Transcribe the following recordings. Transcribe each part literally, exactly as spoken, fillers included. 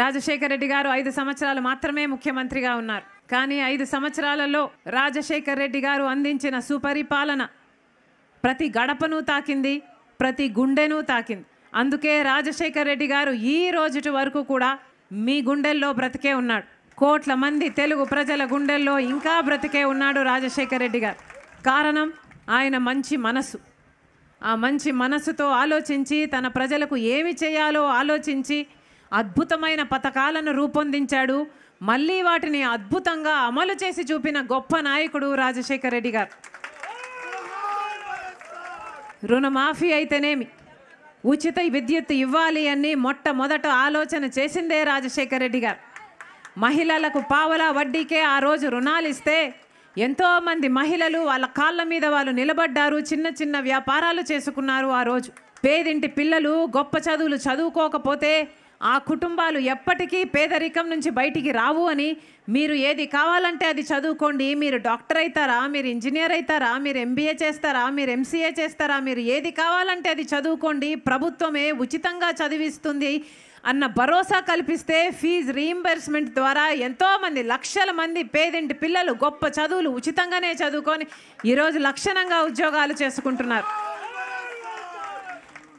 రాజశేఖర్ రెడ్డి గారు ఐదు సంవత్సరాలు మాత్రమే ముఖ్యమంత్రిగా ఉన్నారు. కానీ ఐదు సంవత్సరాలలో రాజశేఖర్ రెడ్డి గారు అందించిన సుపరిపాలన ప్రతి గడపను తాకింది, ప్రతి గుండెను తాకింది. అందుకే రాజశేఖర్ రెడ్డి గారు ఈ రోజుటి వరకు కూడా మీ గుండెల్లో బ్రతికే ఉన్నాడు. కోట్ల మంది తెలుగు ప్రజల గుండెల్లో ఇంకా బ్రతికే ఉన్నాడు రాజశేఖర్ రెడ్డి గారు. కారణం ఆయన మంచి మనసు. ఆ మంచి మనసుతో ఆలోచించి తన ప్రజలకు ఏమి చేయాలో ఆలోచించి అద్భుతమైన పథకాలను రూపొందించాడు. మళ్ళీ వాటిని అద్భుతంగా అమలు చేసి చూపిన గొప్ప నాయకుడు రాజశేఖర్ రెడ్డి గారు. రుణమాఫీ అయితేనేమి, ఉచిత విద్యుత్ ఇవ్వాలి అని మొట్టమొదట ఆలోచన చేసిందే రాజశేఖర్ రెడ్డి గారు. మహిళలకు పావలా వడ్డీకే ఆ రోజు రుణాలు ఇస్తే ఎంతోమంది మహిళలు వాళ్ళ కాళ్ళ మీద వాళ్ళు నిలబడ్డారు, చిన్న చిన్న వ్యాపారాలు చేసుకున్నారు. ఆ రోజు పేదింటి పిల్లలు గొప్ప చదువులు చదువుకోకపోతే ఆ కుటుంబాలు ఎప్పటికీ పేదరికం నుంచి బయటికి రావు అని, మీరు ఏది కావాలంటే అది చదువుకోండి, మీరు డాక్టర్ అవుతారా, మీరు ఇంజనీర్ అవుతారా, మీరు ఎంబీఏ చేస్తారా, మీరు ఎంసీఏ చేస్తారా, మీరు ఏది కావాలంటే అది చదువుకోండి, ప్రభుత్వమే ఉచితంగా చదివిస్తుంది అన్న భరోసా కల్పిస్తే ఫీజు రీయింబర్స్మెంట్ ద్వారా ఎంతోమంది లక్షల మంది పేదింటి పిల్లలు గొప్ప చదువులు ఉచితంగానే చదువుకొని ఈరోజు లక్షణంగా ఉద్యోగాలు చేసుకుంటున్నారు.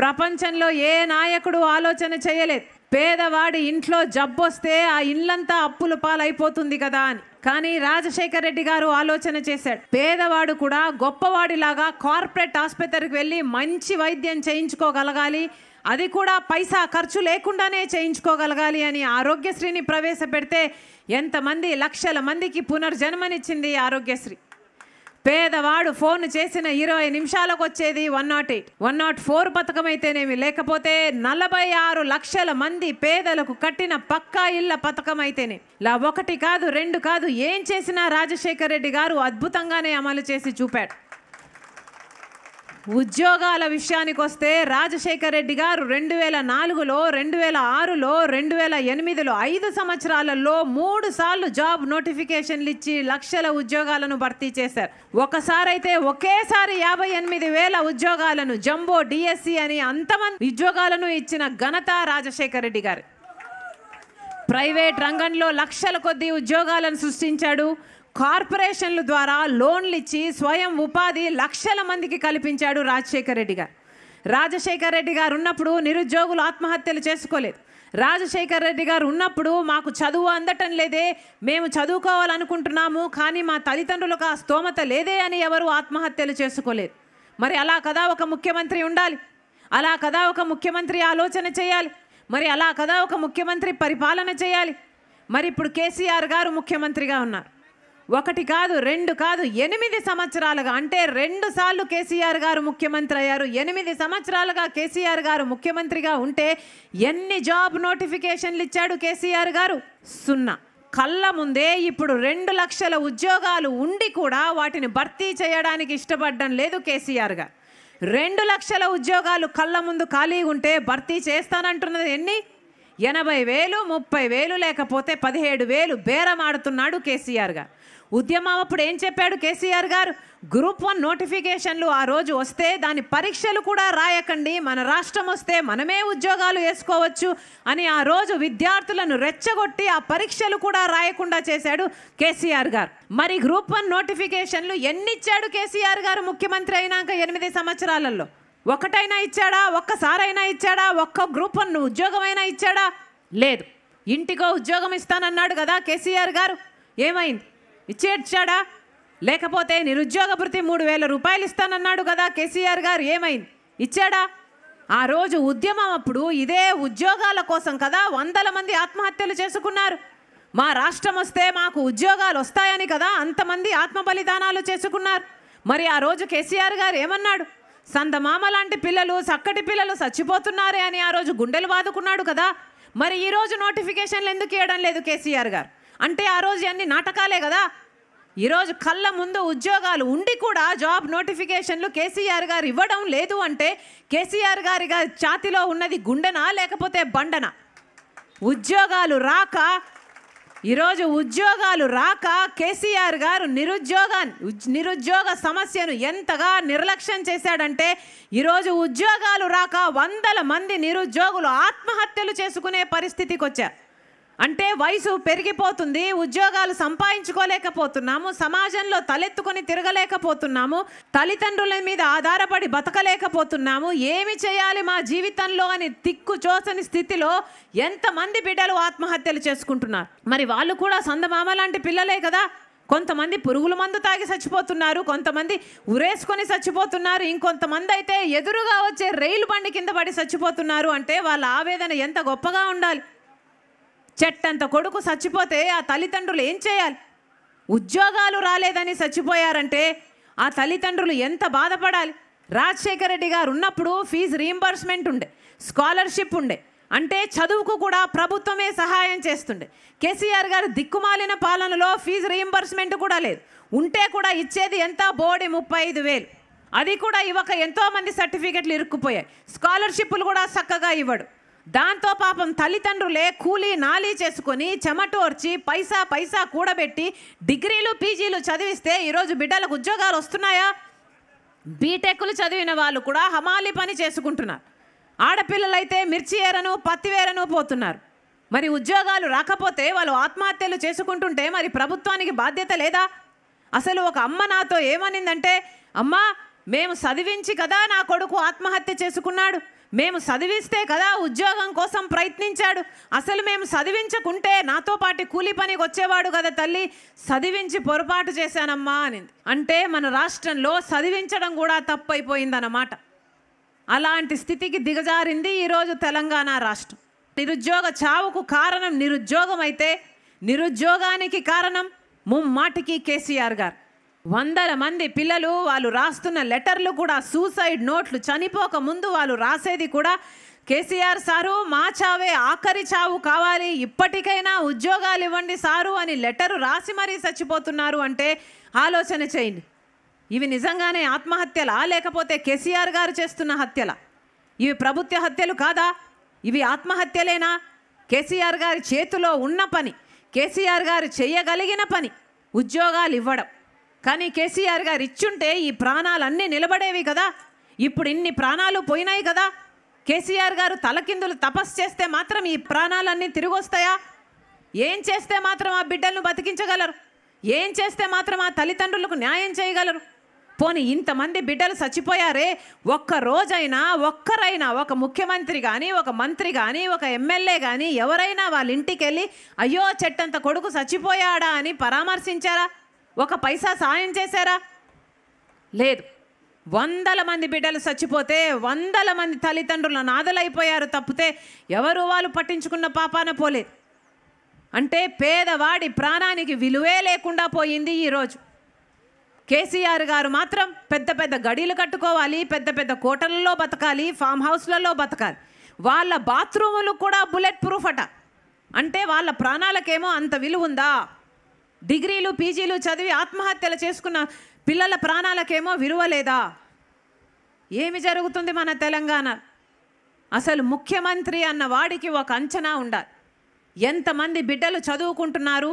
ప్రపంచంలో ఏ నాయకుడు ఆలోచన చేయలేదు పేదవాడి ఇంట్లో జబ్బొస్తే ఆ ఇల్లంతా అప్పుల పాలైపోతుంది కదా అని. కానీ రాజశేఖర్ రెడ్డి గారు ఆలోచన చేశాడు, పేదవాడు కూడా గొప్పవాడిలాగా కార్పొరేట్ ఆసుపత్రికి వెళ్ళి మంచి వైద్యం చేయించుకోగలగాలి, అది కూడా పైసా ఖర్చు లేకుండానే చేయించుకోగలగాలి అని ఆరోగ్యశ్రీని ప్రవేశపెడితే ఎంతమంది లక్షల మందికి పునర్జన్మనిచ్చింది ఆరోగ్యశ్రీ. పేదవాడు ఫోన్ చేసిన ఇరవై నిమిషాలకు వచ్చేది one nought eight one nought four పథకం అయితేనేమి, లేకపోతే నలభై ఆరు లక్షల మంది పేదలకు కట్టిన పక్కా ఇళ్ల పథకం అయితేనే. ఇలా ఒకటి కాదు, రెండు కాదు, ఏం చేసినా రాజశేఖర్ రెడ్డి గారు అద్భుతంగానే అమలు చేసి చూపాడు. ఉద్యోగాల విషయానికి వస్తే రాజశేఖర్ రెడ్డి గారు రెండు వేల నాలుగులో, రెండు వేల ఆరులో, రెండు వేల ఎనిమిదిలో, ఐదు సంవత్సరాలలో మూడు సార్లు జాబ్ నోటిఫికేషన్లు ఇచ్చి లక్షల ఉద్యోగాలను భర్తీ చేశారు. ఒకసారైతే ఒకేసారి యాభై ఎనిమిది వేల ఉద్యోగాలను జంబో డిఎస్సి అని అంతమంది ఉద్యోగాలను ఇచ్చిన ఘనత రాజశేఖర్ రెడ్డి గారు. ప్రైవేట్ రంగంలో లక్షల కొద్ది ఉద్యోగాలను సృష్టించాడు. కార్పొరేషన్ల ద్వారా లోన్లు ఇచ్చి స్వయం ఉపాధి లక్షల మందికి కల్పించాడు రాజశేఖర్ రెడ్డి గారు. రాజశేఖర్ రెడ్డి గారు ఉన్నప్పుడు నిరుద్యోగులు ఆత్మహత్యలు చేసుకోలేదు. రాజశేఖర్ రెడ్డి గారు ఉన్నప్పుడు మాకు చదువు అందటం లేదే, మేము చదువుకోవాలనుకుంటున్నాము కానీ మా తల్లిదండ్రులకు ఆ స్తోమత లేదే అని ఎవరు ఆత్మహత్యలు చేసుకోలేదు. మరి అలా కదా ఒక ముఖ్యమంత్రి ఉండాలి, అలా కదా ఒక ముఖ్యమంత్రి ఆలోచన చేయాలి, మరి అలా కదా ఒక ముఖ్యమంత్రి పరిపాలన చేయాలి. మరి ఇప్పుడు కేసీఆర్ గారు ముఖ్యమంత్రిగా ఉన్నారు. ఒకటి కాదు, రెండు కాదు, ఎనిమిది సంవత్సరాలుగా, అంటే రెండు సార్లు కేసీఆర్ గారు ముఖ్యమంత్రి అయ్యారు. ఎనిమిది సంవత్సరాలుగా కేసీఆర్ గారు ముఖ్యమంత్రిగా ఉంటే ఎన్ని జాబ్ నోటిఫికేషన్లు ఇచ్చాడు కేసీఆర్ గారు? సున్నా. కళ్ళ ముందే ఇప్పుడు రెండు లక్షల ఉద్యోగాలు ఉండి కూడా వాటిని భర్తీ చేయడానికి ఇష్టపడడం లేదు కేసీఆర్ గారు. రెండు లక్షల ఉద్యోగాలు కళ్ళ ముందు ఖాళీ ఉంటే భర్తీ చేస్తానంటున్నది ఎన్ని? ఎనభై వేలు, ముప్పై వేలు, లేకపోతే పదిహేడు వేలు బేరమాడుతున్నాడు కేసీఆర్ గారు. ఉద్యమం అప్పుడు ఏం చెప్పాడు కేసీఆర్ గారు? గ్రూప్ వన్ నోటిఫికేషన్లు ఆ రోజు వస్తే దాని పరీక్షలు కూడా రాయకండి, మన రాష్ట్రం వస్తే మనమే ఉద్యోగాలు వేసుకోవచ్చు అని ఆ రోజు విద్యార్థులను రెచ్చగొట్టి ఆ పరీక్షలు కూడా రాయకుండా చేశాడు కేసీఆర్ గారు. మరి గ్రూప్ వన్ నోటిఫికేషన్లు ఎన్ని ఇచ్చాడు కేసీఆర్ గారు ముఖ్యమంత్రి అయినాక ఎనిమిది సంవత్సరాలలో? ఒకటైనా ఇచ్చాడా? ఒక్కసారైనా ఇచ్చాడా? ఒక్క గ్రూప్ వన్ ఉద్యోగమైనా ఇచ్చాడా? లేదు. ఇంటికో ఉద్యోగం ఇస్తానన్నాడు కదా కేసీఆర్ గారు, ఏమైంది? ఇచ్చేడ్చాడా? లేకపోతే నిరుద్యోగ భృతి మూడు వేల రూపాయలు ఇస్తానన్నాడు కదా కేసీఆర్ గారు, ఏమైంది? ఇచ్చాడా? ఆ రోజు ఉద్యమం అప్పుడు ఇదే ఉద్యోగాల కోసం కదా వందల మంది ఆత్మహత్యలు చేసుకున్నారు. మా రాష్ట్రం వస్తే మాకు ఉద్యోగాలు వస్తాయని కదా అంతమంది ఆత్మ బలిదానాలు చేసుకున్నారు. మరి ఆ రోజు కేసీఆర్ గారు ఏమన్నాడు? సందమామ లాంటి పిల్లలు, చక్కటి పిల్లలు చచ్చిపోతున్నారే అని ఆ రోజు గుండెలు బాదుకున్నాడు కదా. మరి ఈరోజు నోటిఫికేషన్లు ఎందుకు ఇవ్వడం లేదు కేసీఆర్ గారు? అంటే ఆ రోజు అన్ని నాటకాలే కదా. ఈరోజు కళ్ళ ముందు ఉద్యోగాలు ఉండి కూడా జాబ్ నోటిఫికేషన్లు కేసీఆర్ గారు ఇవ్వడం లేదు అంటే కేసీఆర్ గారి ఛాతీలో ఉన్నది గుండెనా లేకపోతే బండనా? ఉద్యోగాలు రాక, ఈరోజు ఉద్యోగాలు రాక కేసీఆర్ గారు నిరుద్యోగ నిరుద్యోగ సమస్యను ఎంతగా నిర్లక్ష్యం చేశాడంటే ఈరోజు ఉద్యోగాలు రాక వందల మంది నిరుద్యోగులు ఆత్మహత్యలు చేసుకునే పరిస్థితికి వచ్చారు. అంటే వయసు పెరిగిపోతుంది, ఉద్యోగాలు సంపాదించుకోలేకపోతున్నాము, సమాజంలో తలెత్తుకొని తిరగలేకపోతున్నాము, తల్లిదండ్రుల మీద ఆధారపడి బతకలేకపోతున్నాము, ఏమి చేయాలి మా జీవితంలో అని తిక్కు చూసని స్థితిలో ఎంతమంది బిడ్డలు ఆత్మహత్యలు చేసుకుంటున్నారు. మరి వాళ్ళు కూడా సందమామ లాంటి పిల్లలే కదా. కొంతమంది పురుగుల మందు తాగి చచ్చిపోతున్నారు, కొంతమంది ఉరేసుకొని చచ్చిపోతున్నారు, ఇంకొంతమంది అయితే ఎదురుగా వచ్చే రైలు బండి కింద పడి చచ్చిపోతున్నారు. అంటే వాళ్ళ ఆవేదన ఎంత గొప్పగా ఉండాలి. చెట్టంత కొడుకు చచ్చిపోతే ఆ తల్లిదండ్రులు ఏం చేయాలి? ఉద్యోగాలు రాలేదని చచ్చిపోయారంటే ఆ తల్లిదండ్రులు ఎంత బాధపడాలి. రాజశేఖర రెడ్డి గారు ఉన్నప్పుడు ఫీజు రీయింబర్స్మెంట్ ఉండే, స్కాలర్షిప్ ఉండే, అంటే చదువుకు కూడా ప్రభుత్వమే సహాయం చేస్తుండే. కేసీఆర్ గారు దిక్కుమాలిన పాలనలో ఫీజు రీయింబర్స్మెంట్ కూడా లేదు. ఉంటే కూడా ఇచ్చేది ఎంత? బోడి ముప్పై ఐదు వేలు. అది కూడా ఇవ్వక ఎంతోమంది సర్టిఫికెట్లు ఇరుక్కుపోయాయి. స్కాలర్షిప్లు కూడా చక్కగా ఇవ్వడు. దాంతో పాపం తల్లిదండ్రులే కూలీ నాలీ చేసుకొని చెమటోర్చి పైసా పైసా కూడబెట్టి డిగ్రీలు పీజీలు చదివిస్తే ఈరోజు బిడ్డలకు ఉద్యోగాలు వస్తున్నాయా? బీటెక్లు చదివిన వాళ్ళు కూడా హమాలి పని చేసుకుంటున్నారు. ఆడపిల్లలైతే మిర్చి ఏరను పత్తి వేరను పోతున్నారు. మరి ఉద్యోగాలు రాకపోతే వాళ్ళు ఆత్మహత్యలు చేసుకుంటుంటే మరి ప్రభుత్వానికి బాధ్యత లేదా? అసలు ఒక అమ్మ నాతో ఏమనిందంటే, అమ్మ మేము చదివించి కదా నా కొడుకు ఆత్మహత్య చేసుకున్నాడు, మేము చదివిస్తే కదా ఉద్యోగం కోసం ప్రయత్నించాడు, అసలు మేము చదివించకుంటే నాతో పాటు కూలి పనికి వచ్చేవాడు కదా తల్లి, చదివించి పొరపాటు చేశానమ్మా అనింది. అంటే మన రాష్ట్రంలో చదివించడం కూడా తప్పైపోయిందన్నమాట. అలాంటి స్థితికి దిగజారింది ఈరోజు తెలంగాణ రాష్ట్రం. నిరుద్యోగ చావుకు కారణం నిరుద్యోగం అయితే నిరుద్యోగానికి కారణం ముమ్మాటికి కేసీఆర్ గారు. వందల మంది పిల్లలు వాళ్ళు రాస్తున్న లెటర్లు కూడా, సూసైడ్ నోట్లు, చనిపోక ముందు వాళ్ళు రాసేది కూడా, కేసీఆర్ సారు మా చావే ఆఖరి చావు కావాలి, ఇప్పటికైనా ఉద్యోగాలు ఇవ్వండి సారు అని లెటరు రాసి మరీ చచ్చిపోతున్నారు. అంటే ఆలోచన చేయండి, ఇవి నిజంగానే ఆత్మహత్యలా లేకపోతే కేసీఆర్ గారు చేస్తున్న హత్యల? ఇవి ప్రభుత్వ హత్యలు కాదా? ఇవి ఆత్మహత్యలేనా? కేసీఆర్ గారి చేతిలో ఉన్న పని, కేసీఆర్ గారు చేయగలిగిన పని ఉద్యోగాలు ఇవ్వడం. కానీ కేసీఆర్ గారు ఇచ్చుంటే ఈ ప్రాణాలన్నీ నిలబడేవి కదా. ఇప్పుడు ఇన్ని ప్రాణాలు పోయినాయి కదా. కేసీఆర్ గారు తలకిందులు తపస్సు చేస్తే మాత్రం ఈ ప్రాణాలన్నీ తిరిగి వస్తాయా? ఏం చేస్తే మాత్రం ఆ బిడ్డలను బతికించగలరు? ఏం చేస్తే మాత్రం ఆ తల్లిదండ్రులకు న్యాయం చేయగలరు? పోనీ ఇంతమంది బిడ్డలు చచ్చిపోయారే, ఒక్క రోజైనా ఒక్కరైనా ఒక ముఖ్యమంత్రి కానీ, ఒక మంత్రి కానీ, ఒక ఎమ్మెల్యే కానీ ఎవరైనా వాళ్ళ ఇంటికి వెళ్ళి అయ్యో చెట్టంత కొడుకు చచ్చిపోయాడా అని పరామర్శించారా? ఒక పైసా సాయం చేశారా? లేదు. వందల మంది బిడ్డలు చచ్చిపోతే వందల మంది తల్లిదండ్రుల నాదలైపోయారు తప్పితే ఎవరు వాళ్ళు పట్టించుకున్న పాపాన పోలేదు. అంటే పేదవాడి ప్రాణానికి విలువే లేకుండా పోయింది ఈరోజు. కేసీఆర్ గారు మాత్రం పెద్ద పెద్ద గడీలు కట్టుకోవాలి, పెద్ద పెద్ద కోటలలో బతకాలి, ఫామ్ హౌస్లలో బతకాలి, వాళ్ళ బాత్రూములు కూడా బుల్లెట్ ప్రూఫ్ అట. అంటే వాళ్ళ ప్రాణాలకేమో అంత విలువ ఉందా? డిగ్రీలు పీజీలు చదివి ఆత్మహత్యలు చేసుకున్న పిల్లల ప్రాణాలకేమో విలువ లేదా? ఏమి జరుగుతుంది మన తెలంగాణ? అసలు ముఖ్యమంత్రి అన్న వాడికి ఒక అంచనా ఉండాలి. ఎంతమంది బిడ్డలు చదువుకుంటున్నారు,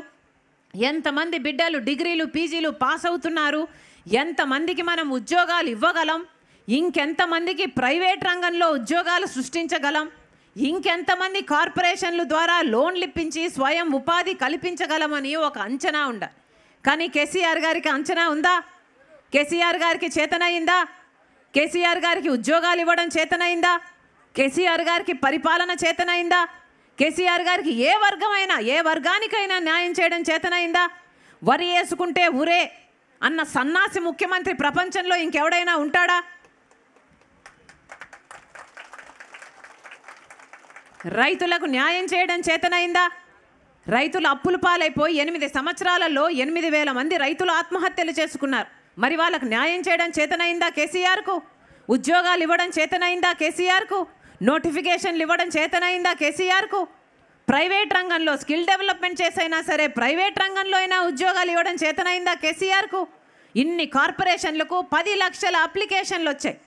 ఎంతమంది బిడ్డలు డిగ్రీలు పీజీలు పాస్ అవుతున్నారు, ఎంతమందికి మనం ఉద్యోగాలు ఇవ్వగలం, ఇంకెంతమందికి ప్రైవేట్ రంగంలో ఉద్యోగాలు సృష్టించగలం, ఇంకెంతమంది కార్పొరేషన్ల ద్వారా లోన్లు ఇప్పించి స్వయం ఉపాధి కల్పించగలమని ఒక అంచనా ఉండాలి. కానీ కేసీఆర్ గారికి అంచనా ఉందా? కేసీఆర్ గారికి చేతనైందా? కేసీఆర్ గారికి ఉద్యోగాలు ఇవ్వడం చేతనైందా? కేసీఆర్ గారికి పరిపాలన చేతనైందా? కేసీఆర్ గారికి ఏ వర్గమైనా ఏ వర్గానికైనా న్యాయం చేయడం చేతనైందా? వరి వేసుకుంటే ఊరే అన్న సన్నాసి ముఖ్యమంత్రి ప్రపంచంలో ఇంకెవడైనా ఉంటాడా? రైతులకు న్యాయం చేయడం చేతనైందా? రైతులు అప్పుల పాలైపోయి ఎనిమిది సంవత్సరాలలో ఎనిమిది వేల మంది రైతులు ఆత్మహత్యలు చేసుకున్నారు. మరి వాళ్ళకు న్యాయం చేయడం చేతనైందా కేసీఆర్కు? ఉద్యోగాలు ఇవ్వడం చేతనైందా కేసీఆర్కు? నోటిఫికేషన్లు ఇవ్వడం చేతనైందా కేసీఆర్కు? ప్రైవేట్ రంగంలో స్కిల్ డెవలప్మెంట్ చేసైనా సరే ప్రైవేట్ రంగంలో అయినా ఉద్యోగాలు ఇవ్వడం చేతనైందా కేసీఆర్కు? ఇన్ని కార్పొరేషన్లకు పది లక్షల అప్లికేషన్లు వచ్చాయి.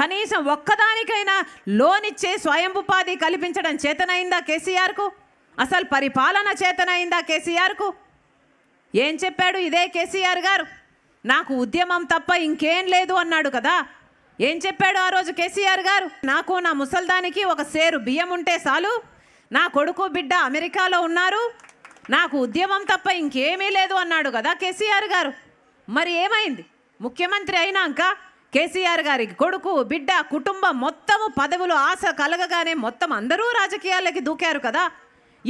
కనీసం ఒక్కదానికైనా లోన్ ఇచ్చే స్వయం ఉపాధి కల్పించడం చేతనైందా కేసీఆర్కు? అసలు పరిపాలన చేతనైందా కేసీఆర్కు? ఏం చెప్పాడు ఇదే కేసీఆర్ గారు? నాకు ఉద్యమం తప్ప ఇంకేం లేదు అన్నాడు కదా. ఏం చెప్పాడు ఆ రోజు కేసీఆర్ గారు? నాకు నా ముసల్దానికి ఒక సేరు బియ్యం ఉంటే చాలు, నా కొడుకు బిడ్డ అమెరికాలో ఉన్నారు, నాకు ఉద్యమం తప్ప ఇంకేమీ లేదు అన్నాడు కదా కేసీఆర్ గారు. మరి ఏమైంది? ముఖ్యమంత్రి అయినాక కేసీఆర్ గారికి కొడుకు బిడ్డ కుటుంబం మొత్తము పదవులు ఆశ కలగగానే మొత్తం అందరూ రాజకీయాలకి దూకారు కదా.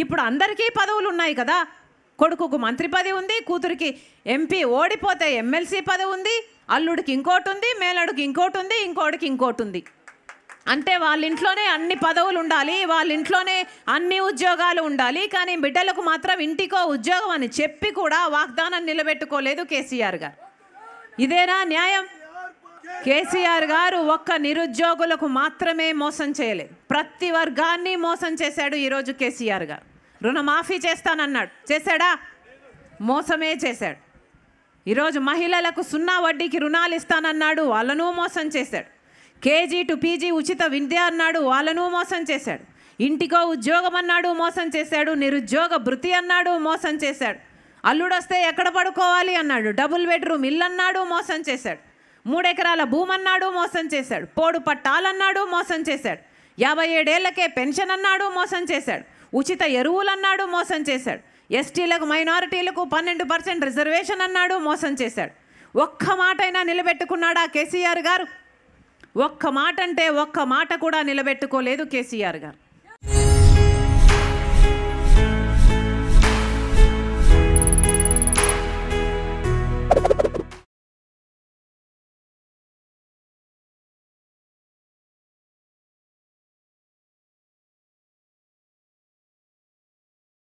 ఇప్పుడు అందరికీ పదవులు ఉన్నాయి కదా. కొడుకుకు మంత్రి పదవి ఉంది, కూతురికి ఎంపీ, ఓడిపోతే ఎమ్మెల్సీ పదవి ఉంది, అల్లుడికి ఇంకోటి ఉంది, మేలడుకి ఇంకోటి ఉంది, ఇంకోటికి ఇంకోటి ఉంది. అంటే వాళ్ళ ఇంట్లోనే అన్ని పదవులు ఉండాలి, వాళ్ళ ఇంట్లోనే అన్ని ఉద్యోగాలు ఉండాలి, కానీ బిడ్డలకు మాత్రం ఇంటికో ఉద్యోగం అని చెప్పి కూడా వాగ్దానం నిలబెట్టుకోలేదు కేసీఆర్ గారు. ఇదేనా న్యాయం? కేసీఆర్ గారు ఒక్క నిరుద్యోగులకు మాత్రమే మోసం చేయలేదు, ప్రతి వర్గాన్ని మోసం చేశాడు. ఈరోజు కేసీఆర్ గారు రుణమాఫీ చేస్తానన్నాడు, చేశాడా? మోసమే చేశాడు. ఈరోజు మహిళలకు సున్నా వడ్డీకి రుణాలు ఇస్తానన్నాడు, వాళ్ళను మోసం చేశాడు. కేజీ టు పీజీ ఉచిత విద్య అన్నాడు, వాళ్ళను మోసం చేశాడు. ఇంటికో ఉద్యోగం అన్నాడు, మోసం చేశాడు. నిరుద్యోగ భృతి అన్నాడు, మోసం చేశాడు. అల్లుడు వస్తే ఎక్కడ పడుకోవాలి అన్నాడు. డబుల్ బెడ్రూమ్ ఇల్లు అన్నాడు, మోసం చేశాడు. మూడెకరాల భూమి అన్నాడు, మోసం చేశాడు. పోడు పట్టాలన్నాడు, మోసం చేశాడు. యాభై ఏడేళ్లకే పెన్షన్ అన్నాడు, మోసం చేశాడు. ఉచిత ఎరువులు అన్నాడు, మోసం చేశాడు. ఎస్టీలకు మైనారిటీలకు పన్నెండు పర్సెంట్ రిజర్వేషన్ అన్నాడు, మోసం చేశాడు. ఒక్క మాటైనా నిలబెట్టుకున్నాడా కేసీఆర్ గారు? ఒక్క మాట అంటే ఒక్క మాట కూడా నిలబెట్టుకోలేదు కేసీఆర్ గారు.